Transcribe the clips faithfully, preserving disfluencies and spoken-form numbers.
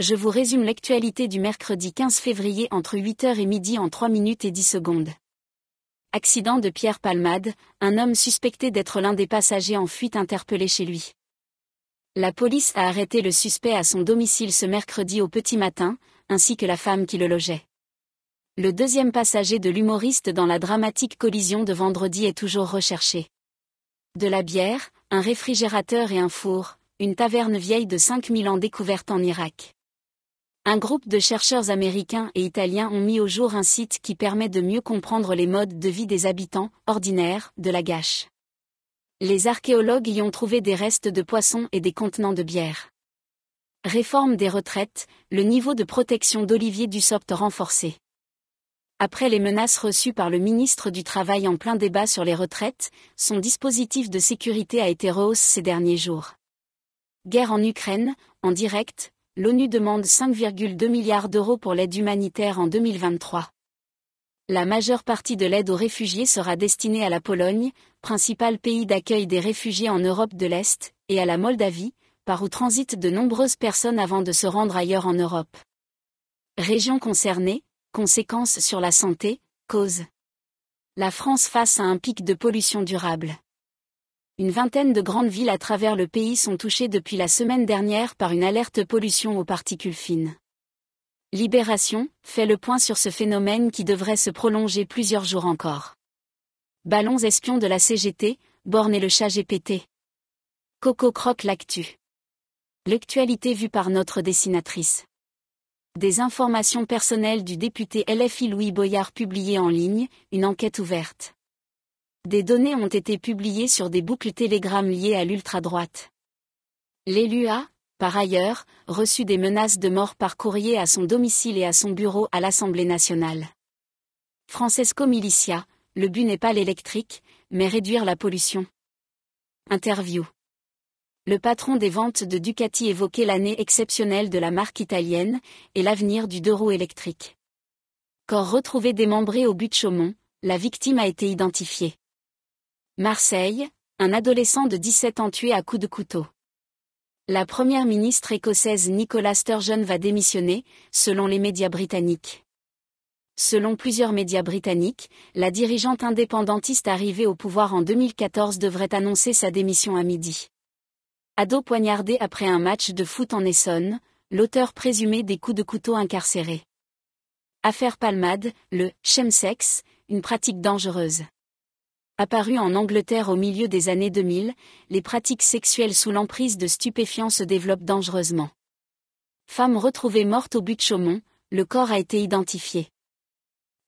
Je vous résume l'actualité du mercredi quinze février entre huit heures et midi en trois minutes et dix secondes. Accident de Pierre Palmade, un homme suspecté d'être l'un des passagers en fuite interpellé chez lui. La police a arrêté le suspect à son domicile ce mercredi au petit matin, ainsi que la femme qui le logeait. Le deuxième passager de l'humoriste dans la dramatique collision de vendredi est toujours recherché. De la bière, un réfrigérateur et un four, une taverne vieille de cinq mille ans découverte en Irak. Un groupe de chercheurs américains et italiens ont mis au jour un site qui permet de mieux comprendre les modes de vie des habitants, ordinaires, de la Gâche. Les archéologues y ont trouvé des restes de poissons et des contenants de bière. Réforme des retraites, le niveau de protection d'Olivier Dussopt renforcé. Après les menaces reçues par le ministre du Travail en plein débat sur les retraites, son dispositif de sécurité a été rehaussé ces derniers jours. Guerre en Ukraine, en direct, l'ONU demande cinq virgule deux milliards d'euros pour l'aide humanitaire en deux mille vingt-trois. La majeure partie de l'aide aux réfugiés sera destinée à la Pologne, principal pays d'accueil des réfugiés en Europe de l'Est, et à la Moldavie, par où transitent de nombreuses personnes avant de se rendre ailleurs en Europe. Régions concernées, conséquences sur la santé, causes. La France face à un pic de pollution durable. Une vingtaine de grandes villes à travers le pays sont touchées depuis la semaine dernière par une alerte pollution aux particules fines. Libération fait le point sur ce phénomène qui devrait se prolonger plusieurs jours encore. Ballons espions de la C G T, Borne et le ChatGPT. Coco croque l'actu. L'actualité vue par notre dessinatrice. Des informations personnelles du député L F I Louis Boyard publiées en ligne, une enquête ouverte. Des données ont été publiées sur des boucles Telegram liées à l'ultra-droite. L'élu a, par ailleurs, reçu des menaces de mort par courrier à son domicile et à son bureau à l'Assemblée nationale. Francesco Milicia, le but n'est pas l'électrique, mais réduire la pollution. Interview. Le patron des ventes de Ducati évoquait l'année exceptionnelle de la marque italienne et l'avenir du deux roues électrique. Corps retrouvé démembré au Buttes-Chaumont, la victime a été identifiée. Marseille, un adolescent de dix-sept ans tué à coups de couteau. La première ministre écossaise Nicola Sturgeon va démissionner, selon les médias britanniques. Selon plusieurs médias britanniques, la dirigeante indépendantiste arrivée au pouvoir en deux mille quatorze devrait annoncer sa démission à midi. Ado poignardé après un match de foot en Essonne, l'auteur présumé des coups de couteau incarcéré. Affaire Palmade, le « chemsex », une pratique dangereuse. Apparu en Angleterre au milieu des années deux mille, les pratiques sexuelles sous l'emprise de stupéfiants se développent dangereusement. Femme retrouvée morte au Buttes-Chaumont, le corps a été identifié.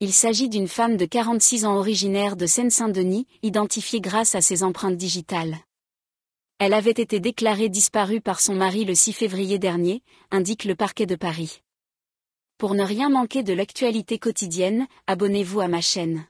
Il s'agit d'une femme de quarante-six ans originaire de Seine-Saint-Denis, identifiée grâce à ses empreintes digitales. Elle avait été déclarée disparue par son mari le six février dernier, indique le parquet de Paris. Pour ne rien manquer de l'actualité quotidienne, abonnez-vous à ma chaîne.